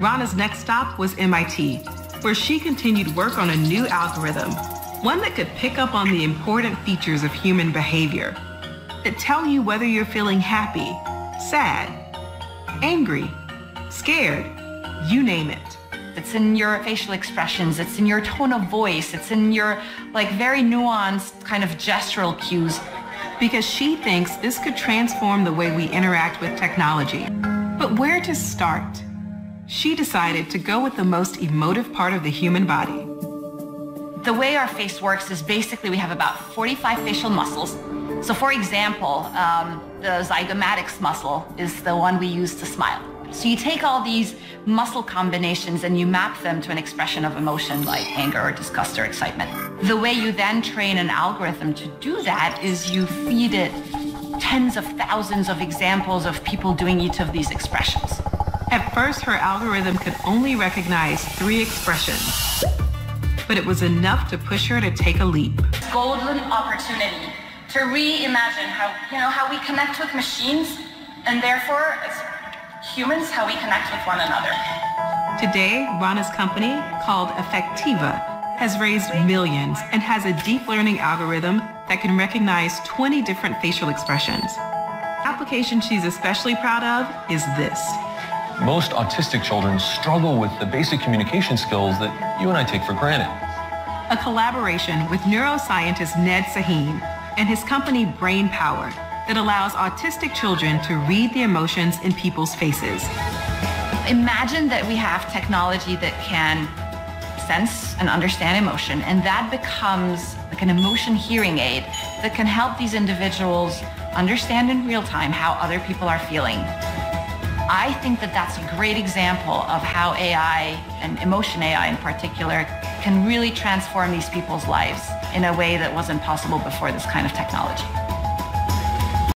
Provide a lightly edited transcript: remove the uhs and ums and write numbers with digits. Rana's next stop was MIT, where she continued work on a new algorithm, one that could pick up on the important features of human behavior that tell you whether you're feeling happy, sad, angry, scared, you name it. It's in your facial expressions, it's in your tone of voice, it's in your very nuanced kind of gestural cues. Because she thinks this could transform the way we interact with technology. But where to start? She decided to go with the most emotive part of the human body. The way our face works is basically we have about 45 facial muscles. So for example, the zygomatics muscle is the one we use to smile. So you take all these muscle combinations and you map them to an expression of emotion like anger or disgust or excitement. The way you then train an algorithm to do that is you feed it tens of thousands of examples of people doing each of these expressions. At first, her algorithm could only recognize 3 expressions, but it was enough to push her to take a leap. Golden opportunity to reimagine how we connect with machines and therefore humans, how we connect with one another. Today, Rana's company, called Effectiva, has raised millions and has a deep learning algorithm that can recognize 20 different facial expressions. The application she's especially proud of is this. Most autistic children struggle with the basic communication skills that you and I take for granted. A collaboration with neuroscientist Ned Sahin and his company Brain Power, that allows autistic children to read the emotions in people's faces. Imagine that we have technology that can sense and understand emotion, and that becomes like an emotion hearing aid that can help these individuals understand in real time how other people are feeling. I think that that's a great example of how AI, and emotion AI in particular, can really transform these people's lives in a way that wasn't possible before this kind of technology.